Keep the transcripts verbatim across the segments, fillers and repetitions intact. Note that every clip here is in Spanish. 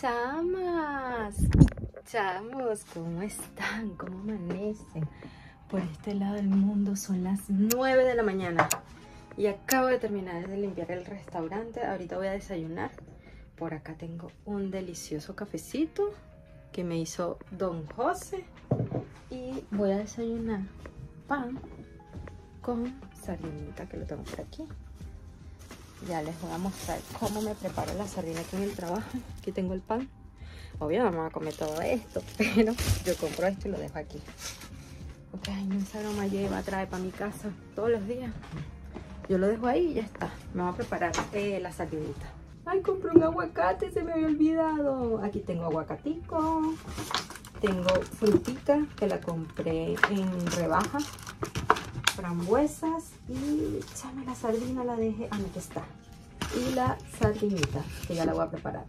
Chamas, chamos, ¿cómo están? ¿Cómo amanecen? Por este lado del mundo son las nueve de la mañana y acabo de terminar de limpiar el restaurante. Ahorita voy a desayunar. Por acá tengo un delicioso cafecito que me hizo Don José y voy a desayunar pan con sardinita, que lo tengo por aquí. Ya les voy a mostrar cómo me preparo la sardina aquí en el trabajo. Aquí tengo el pan. Obvio no me voy a comer todo esto, pero yo compro esto y lo dejo aquí. Ok, ese aroma lleva, trae para mi casa todos los días. Yo lo dejo ahí y ya está. Me voy a preparar eh, la sardinita. Ay, compré un aguacate, se me había olvidado. Aquí tengo aguacatico. Tengo frutita que la compré en rebaja. Frambuesas y échame la sardina, la dejé, ah, aquí está. Y la sardinita, que ya la voy a preparar.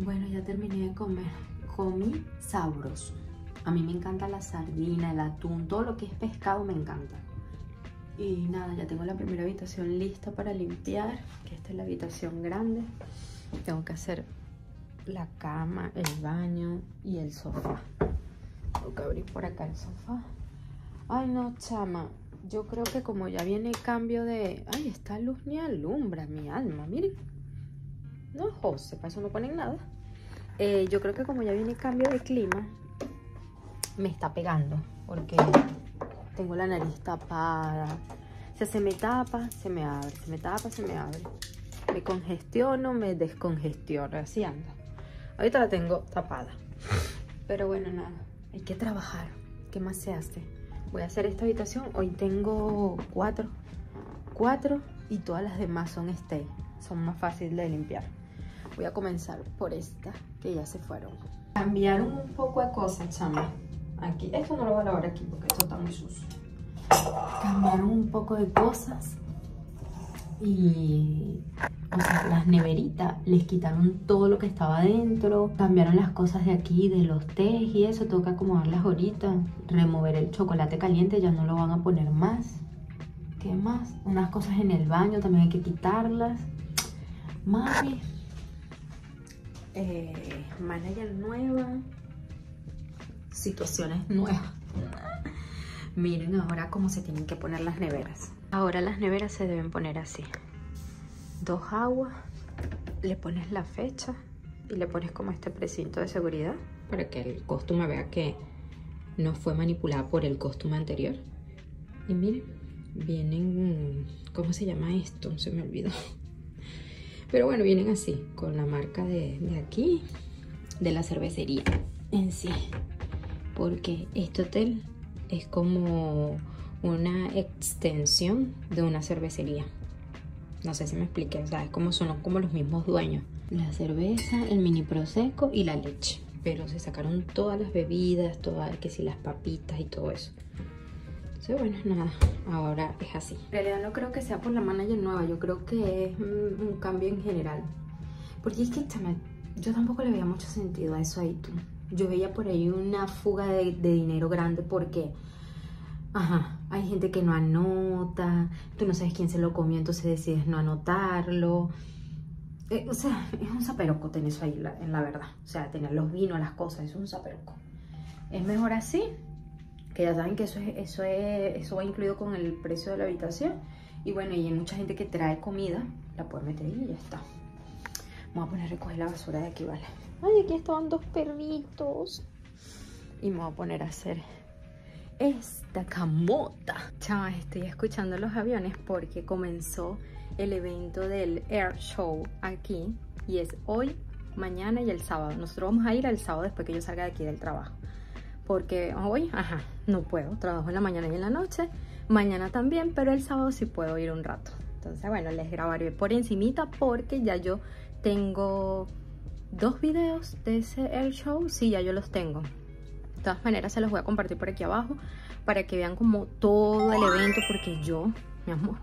Bueno, ya terminé de comer. Comí sabroso. A mí me encanta la sardina, el atún, todo lo que es pescado me encanta. Y nada, ya tengo la primera habitación lista para limpiar, que esta es la habitación grande. Tengo que hacer la cama, el baño y el sofá. Tengo que abrir por acá el sofá. Ay no, chama, yo creo que como ya viene el cambio de... Ay, esta luz ni alumbra mi alma, miren. No, José, para eso no ponen nada. Eh, yo creo que como ya viene el cambio de clima, me está pegando, porque tengo la nariz tapada. O sea, se me tapa, se me abre, se me tapa, se me abre. Me congestiono, me descongestiono, así anda. Ahorita la tengo tapada. Pero bueno, nada, hay que trabajar. ¿Qué más se hace? Voy a hacer esta habitación. Hoy tengo cuatro. Cuatro y todas las demás son stay. Son más fáciles de limpiar. Voy a comenzar por esta, que ya se fueron. Cambiaron un poco de cosas, chama. Aquí, esto no lo voy a lavar aquí porque esto está muy sucio. Cambiaron un poco de cosas. Y... o sea, las neveritas les quitaron todo lo que estaba adentro. Cambiaron las cosas de aquí, de los tés y eso. Tengo que acomodarlas ahorita. Remover el chocolate caliente, ya no lo van a poner más. ¿Qué más? Unas cosas en el baño también hay que quitarlas. Mami, eh, manager nueva, situaciones nuevas. Miren ahora cómo se tienen que poner las neveras. Ahora las neveras se deben poner así. Dos aguas, le pones la fecha y le pones como este precinto de seguridad para que el costume vea que no fue manipulada por el costume anterior. Y miren, vienen, ¿cómo se llama esto? Se me olvidó. Pero bueno, vienen así, con la marca de, de aquí, de la cervecería en sí. Porque este hotel es como una extensión de una cervecería. No sé si me expliqué, o sea, es como son como los mismos dueños. La cerveza, el mini prosecco y la leche. Pero se sacaron todas las bebidas, todas, que si las papitas y todo eso. Entonces, bueno, nada, ahora es así. En realidad no creo que sea por la manager nueva, yo creo que es un cambio en general. Porque es que chama, yo tampoco le veía mucho sentido a eso ahí tú. Yo veía por ahí una fuga de, de dinero grande porque, ajá, hay gente que no anota, tú no sabes quién se lo comió, entonces decides no anotarlo. Eh, o sea, es un zaperoco tener eso ahí, la, en la verdad. O sea, tener los vinos, las cosas, es un zaperoco. Es mejor así. Que ya saben que eso, es, eso, es, eso va incluido con el precio de la habitación. Y bueno, y hay mucha gente que trae comida, la puede meter ahí y ya está. Me voy a poner a recoger la basura de aquí, ¿vale? Ay, aquí estaban dos perritos. Y me voy a poner a hacer esta camota. Chavas, estoy escuchando los aviones porque comenzó el evento del Air Show aquí y es hoy, mañana y el sábado. Nosotros vamos a ir al sábado después que yo salga de aquí del trabajo, porque hoy, ajá, no puedo, trabajo en la mañana y en la noche, mañana también, pero el sábado sí puedo ir un rato. Entonces, bueno, les grabaré por encimita porque ya yo tengo dos videos de ese Air Show, sí, ya yo los tengo. De todas maneras, se los voy a compartir por aquí abajo para que vean como todo el evento, porque yo, mi amor,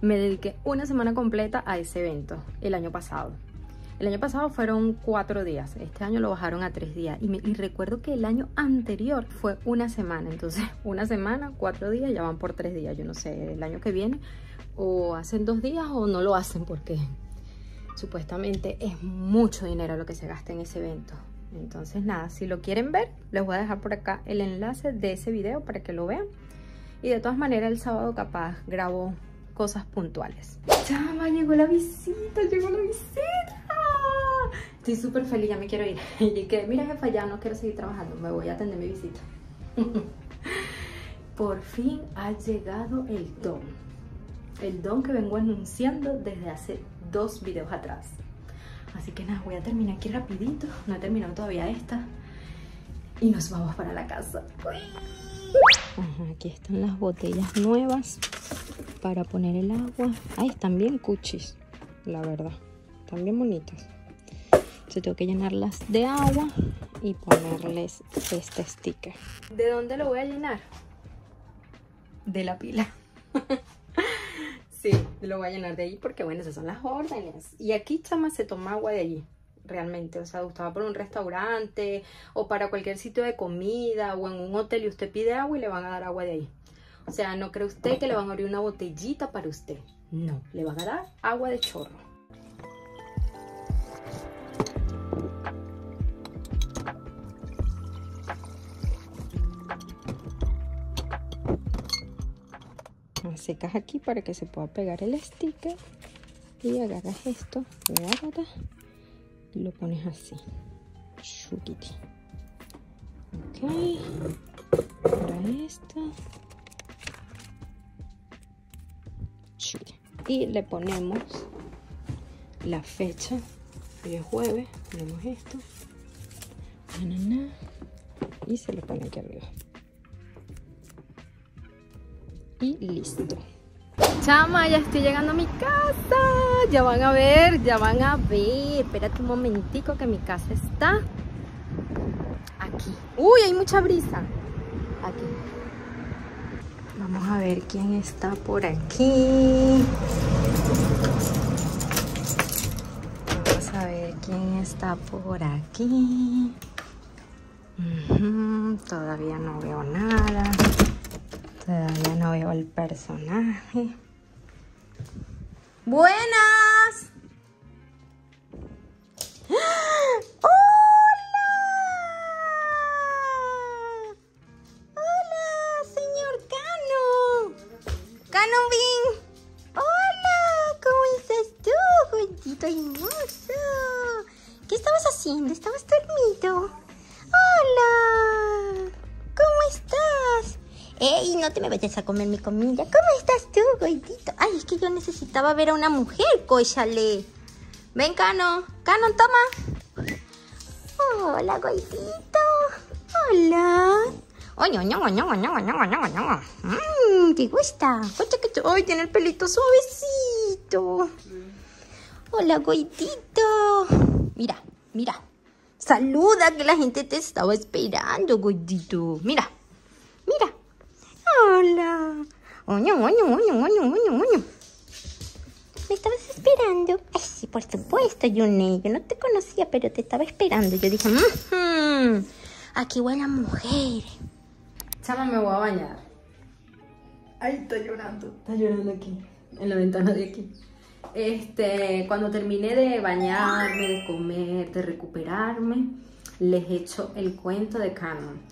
me dediqué una semana completa a ese evento el año pasado. El año pasado fueron cuatro días, este año lo bajaron a tres días. Y, me, y recuerdo que el año anterior fue una semana, entonces una semana, cuatro días, ya van por tres días. Yo no sé, el año que viene o hacen dos días o no lo hacen porque supuestamente es mucho dinero lo que se gasta en ese evento. Entonces nada, si lo quieren ver, les voy a dejar por acá el enlace de ese video para que lo vean. Y de todas maneras el sábado capaz grabo cosas puntuales. Chama, llegó la visita, llegó la visita. Estoy súper feliz, ya me quiero ir. Y que, mira jefa, ya no quiero seguir trabajando, me voy a atender mi visita. Por fin ha llegado el don. El don que vengo anunciando desde hace dos videos atrás. Así que nada, voy a terminar aquí rapidito. No he terminado todavía esta. Y nos vamos para la casa. Ajá, aquí están las botellas nuevas para poner el agua. Ahí están bien cuchis, la verdad. Están bien bonitas. Entonces tengo que llenarlas de agua y ponerles este sticker. ¿De dónde lo voy a llenar? De la pila. Sí, lo voy a llenar de allí porque bueno, esas son las órdenes. Y aquí, chama, se toma agua de allí, realmente. O sea, usted va por un restaurante o para cualquier sitio de comida o en un hotel y usted pide agua y le van a dar agua de ahí. O sea, no cree usted que le van a abrir una botellita para usted. No, le van a dar agua de chorro. Secas aquí para que se pueda pegar el sticker y agarras esto, lo agarras y lo pones así. Shukiti. Ok, ahora esto y le ponemos la fecha. Hoy es jueves, ponemos esto y se lo pone aquí arriba. Y listo. Chama, ya estoy llegando a mi casa. Ya van a ver, ya van a ver. Espérate un momentico que mi casa está aquí. Uy, hay mucha brisa. Aquí. Vamos a ver quién está por aquí. Vamos a ver quién está por aquí. Uh-huh, todavía no veo nada. Todavía no veo el personaje. ¡Buenas! ¡Hola! ¡Hola, señor Cannon! ¡Cannon Bean! ¡Hola! ¿Cómo estás tú, gordito hermoso? ¿Qué estabas haciendo? ¿Estabas dormido? ¡Hola! ¿Cómo estás? ¡Ey! No te me vayas a comer mi comida. ¿Cómo estás tú, gordito? Ay, es que yo necesitaba ver a una mujer, cóchale. Ven, Cano. Cano, toma. Hola, gordito. Hola. Oño, oño, oño, oño, oño, oño, oño. Mmm, ¿te gusta? Ay, tiene el pelito suavecito. Hola, gordito. Mira, mira. Saluda que la gente te estaba esperando, gordito. Mira, mira. Hola. Oño, oño, oño, oño, oño, oño. ¿Me estabas esperando? Ay, sí, por supuesto, Yune. Yo no te conocía, pero te estaba esperando. Yo dije, mmm, aquí buena mujer. Chama, me voy a bañar. Ay, está llorando. Está llorando aquí, en la ventana de aquí. Este, cuando terminé de bañarme, de comer, de recuperarme, les echo el cuento de Cannon.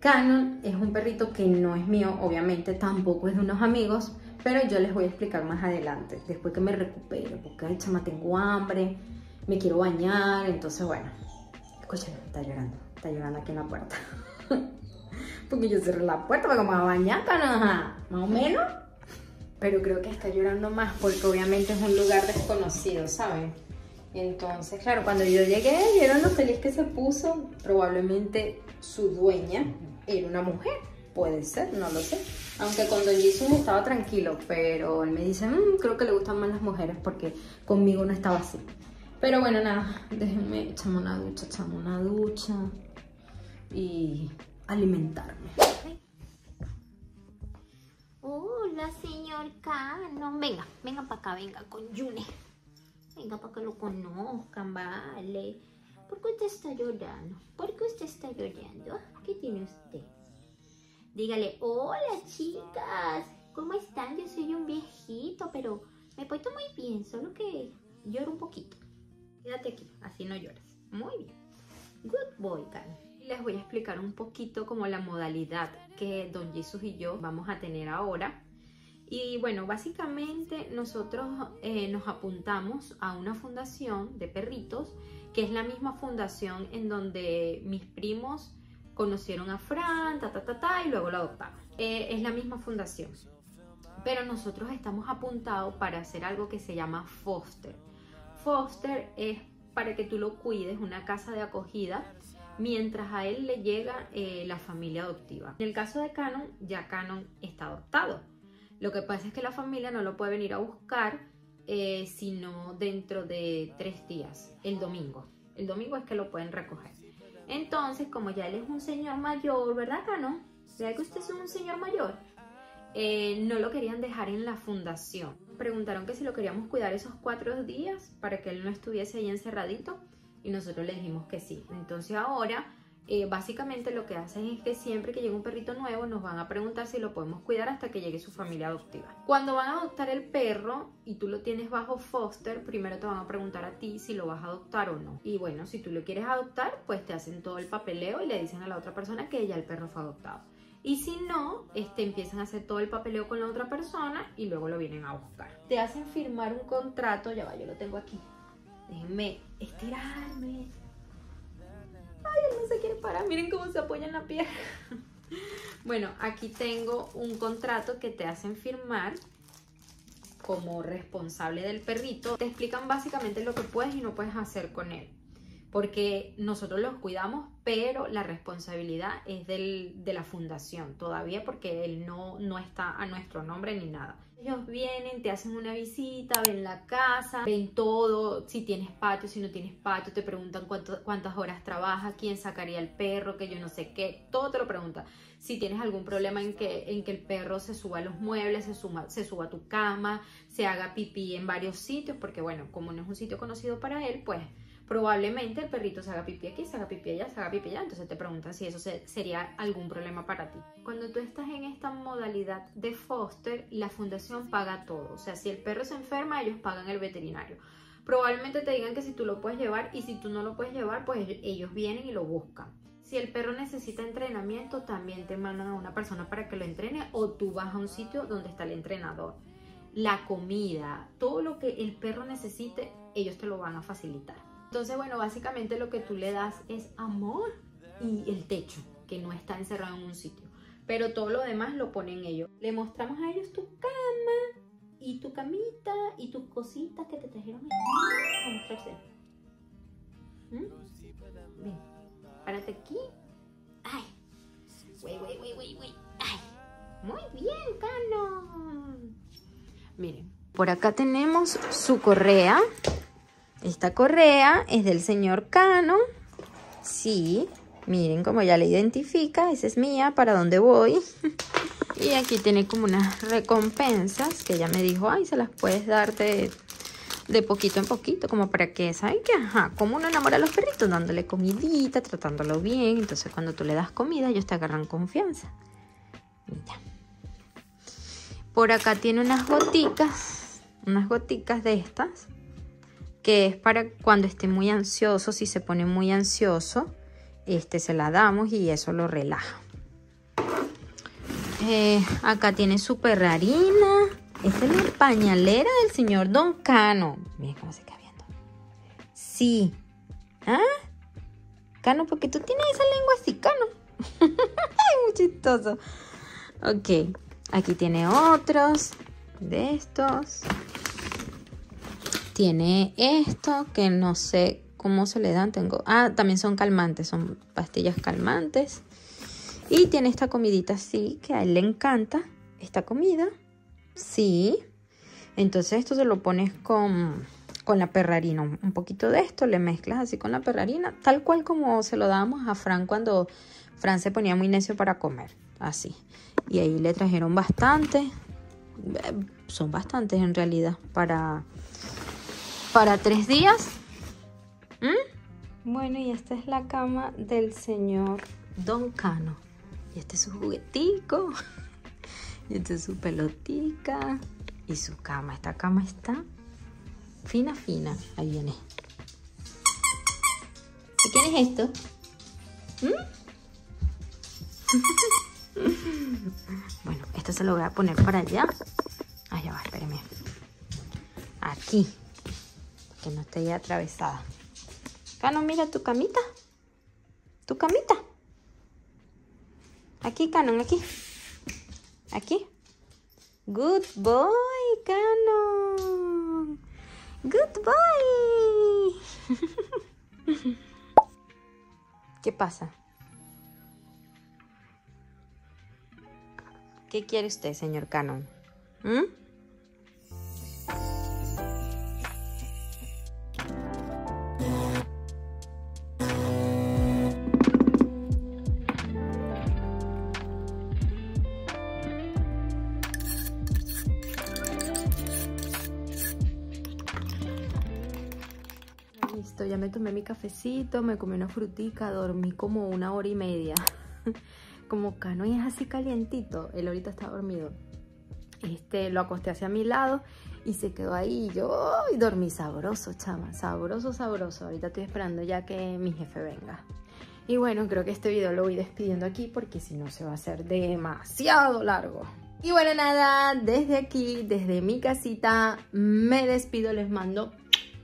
Cannon es un perrito que no es mío, obviamente tampoco es de unos amigos, pero yo les voy a explicar más adelante, después que me recupero, porque ay, chama, tengo hambre, me quiero bañar, entonces bueno, escúchame, está llorando, está llorando aquí en la puerta. porque yo cerré la puerta para que me bañara, ¿no? Más o menos. Pero creo que está llorando más porque obviamente es un lugar desconocido, ¿saben? Entonces, claro, cuando yo llegué, vieron lo feliz que se puso. Probablemente su dueña era una mujer. Puede ser, no lo sé. Aunque con Don Jesús estaba tranquilo, pero él me dice, mmm, creo que le gustan más las mujeres porque conmigo no estaba así. Pero bueno, nada, déjenme echarme una ducha, echarme una ducha y alimentarme. Hola, señor Cannon. Venga, venga para acá, venga con Yune. Venga para que lo conozcan, vale. ¿Por qué usted está llorando? ¿Por qué usted está llorando? ¿Qué tiene usted? Dígale, hola chicas, ¿cómo están? Yo soy un viejito, pero me he puesto muy bien, solo que lloro un poquito. Quédate aquí, así no lloras. Muy bien. Good boy, Cannon. Les voy a explicar un poquito como la modalidad que Don Jesús y yo vamos a tener ahora. Y bueno, básicamente nosotros eh, nos apuntamos a una fundación de perritos, que es la misma fundación en donde mis primos conocieron a Fran, ta, ta, ta, ta, y luego la adoptaron. Eh, es la misma fundación. Pero nosotros estamos apuntados para hacer algo que se llama Foster. Foster es para que tú lo cuides, una casa de acogida, mientras a él le llega eh, la familia adoptiva. En el caso de Cannon, ya Cannon está adoptado. Lo que pasa es que la familia no lo puede venir a buscar eh, sino dentro de tres días, el domingo. El domingo es que lo pueden recoger. Entonces, como ya él es un señor mayor, ¿verdad, Cannon? ¿Verdad que usted es un señor mayor? Eh, no lo querían dejar en la fundación. Preguntaron que si lo queríamos cuidar esos cuatro días para que él no estuviese ahí encerradito y nosotros le dijimos que sí. Entonces ahora, eh, básicamente lo que hacen es que siempre que llegue un perrito nuevo nos van a preguntar si lo podemos cuidar hasta que llegue su familia adoptiva. Cuando van a adoptar el perro y tú lo tienes bajo foster, primero te van a preguntar a ti si lo vas a adoptar o no. Y bueno, si tú lo quieres adoptar, pues te hacen todo el papeleo y le dicen a la otra persona que ya el perro fue adoptado. Y si no, este, empiezan a hacer todo el papeleo con la otra persona y luego lo vienen a buscar. Te hacen firmar un contrato, ya va, yo lo tengo aquí. Déjenme estirarme. Ay, él no se quiere parar, miren cómo se apoya en la pierna. Bueno, aquí tengo un contrato que te hacen firmar como responsable del perrito. Te explican básicamente lo que puedes y no puedes hacer con él. Porque nosotros los cuidamos, pero la responsabilidad es del, de la fundación todavía, porque él no, no está a nuestro nombre ni nada. Ellos vienen, te hacen una visita, ven la casa, ven todo, si tienes patio, si no tienes patio, te preguntan cuánto, cuántas horas trabaja, quién sacaría el perro, que yo no sé qué, todo te lo preguntan. Si tienes algún problema en que, en que el perro se suba a los muebles, se, suma, se suba a tu cama, se haga pipí en varios sitios, porque bueno, como no es un sitio conocido para él, pues probablemente el perrito se haga pipí aquí, se haga pipí allá, se haga pipí allá. Entonces te preguntan si eso se, sería algún problema para ti. Cuando tú estás en esta modalidad de foster, la fundación paga todo. O sea, si el perro se enferma, ellos pagan el veterinario. Probablemente te digan que si tú lo puedes llevar y si tú no lo puedes llevar, pues ellos vienen y lo buscan. Si el perro necesita entrenamiento, también te mandan a una persona para que lo entrene o tú vas a un sitio donde está el entrenador. La comida, todo lo que el perro necesite, ellos te lo van a facilitar. Entonces, bueno, básicamente lo que tú le das es amor y el techo, que no está encerrado en un sitio. Pero todo lo demás lo ponen ellos. Le mostramos a ellos tu cama y tu camita y tus cositas que te trajeron. ¿Mm? Ven, párate aquí. Ay, güey, güey, güey, güey, güey. Ay, muy bien, Cannon. Miren, por acá tenemos su correa. Esta correa es del señor Cannon. Sí, miren como ya la identifica. Esa es mía, para dónde voy. Y aquí tiene como unas recompensas que ella me dijo, ay, se las puedes dar de, de poquito en poquito, como para que, ¿saben qué? Ajá, como uno enamora a los perritos, dándole comidita, tratándolo bien. Entonces cuando tú le das comida, ellos te agarran confianza. Mira. Por acá tiene unas goticas, unas goticas de estas, que es para cuando esté muy ansioso. Si se pone muy ansioso, este, se la damos y eso lo relaja. Eh, acá tiene su perrarina. Esta es la pañalera del señor Don Cannon. Miren cómo se queda viendo. Sí. ¿Ah? Cannon, ¿por qué tú tienes esa lengua así, Cannon? Es muy chistoso. Ok, aquí tiene otros de estos. Tiene esto que no sé cómo se le dan. Tengo. Ah, también son calmantes, son pastillas calmantes. Y tiene esta comidita así, que a él le encanta esta comida. Sí. Entonces esto se lo pones con, con la perrarina. Un poquito de esto, le mezclas así con la perrarina. Tal cual como se lo dábamos a Fran cuando Fran se ponía muy necio para comer. Así. Y ahí le trajeron bastante. Son bastantes en realidad para, para tres días. ¿Mm? Bueno, y esta es la cama del señor Don Cano. Y este es su juguetico. Y esta es su pelotica. Y su cama. Esta cama está fina, fina. Ahí viene. ¿Y quién es esto? ¿Mm? Bueno, esto se lo voy a poner para allá. Allá va, espérame. Aquí. Que no esté ya atravesada. Cano, mira tu camita. Tu camita. Aquí, Canon, aquí. Aquí. Good boy, Canon. Good boy. ¿Qué pasa? ¿Qué quiere usted, señor Canon? ¿Mm? Ya me tomé mi cafecito, me comí una frutica, dormí como una hora y media. Como Cano es así calientito, él ahorita está dormido. Este, lo acosté hacia mi lado y se quedó ahí. Y yo y dormí sabroso, chama, sabroso, sabroso. Ahorita estoy esperando ya que mi jefe venga. Y bueno, creo que este video lo voy despidiendo aquí porque si no se va a hacer demasiado largo. Y bueno, nada, desde aquí, desde mi casita, me despido, les mando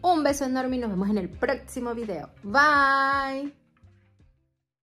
un beso enorme y nos vemos en el próximo video. Bye.